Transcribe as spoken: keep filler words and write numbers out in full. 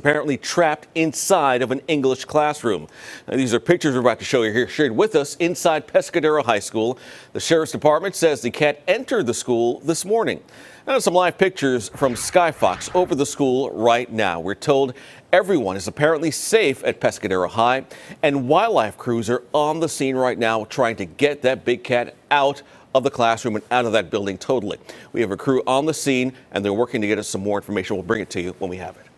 apparently trapped inside of an English classroom. Now, these are pictures we're about to show you here, shared with us inside Pescadero High School. The Sheriff's Department says the cat entered the school this morning. Now, some live pictures from Sky Fox over the school right now. We're told everyone is apparently safe at Pescadero High, and wildlife crews are on the scene right now trying to get that big cat out of the classroom and out of that building totally. We have a crew on the scene, and they're working to get us some more information. We'll bring it to you when we have it.